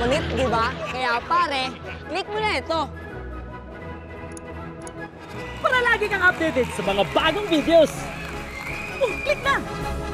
Kulit, di ba? Kaya pare, click mo na ito. Para lagi kang updated sa mga bagong videos. Click na!